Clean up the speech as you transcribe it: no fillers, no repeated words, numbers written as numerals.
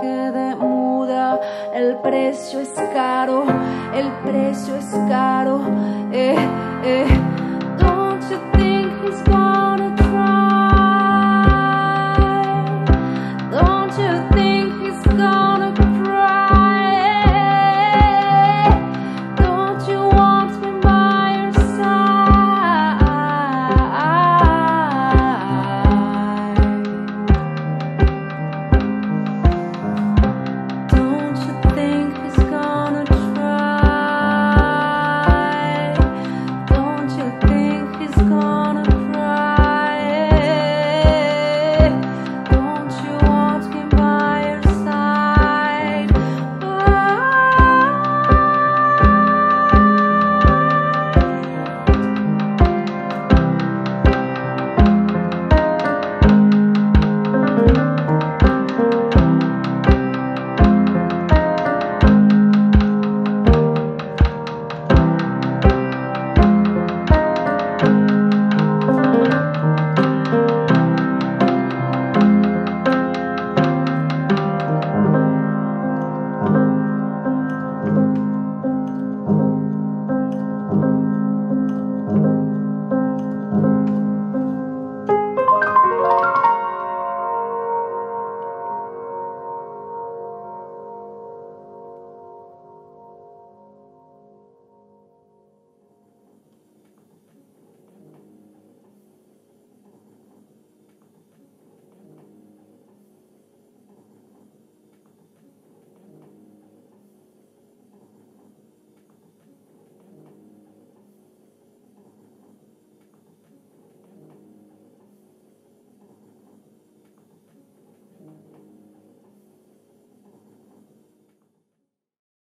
quede muda. El precio es caro, el precio es caro. Don't you think he's gone?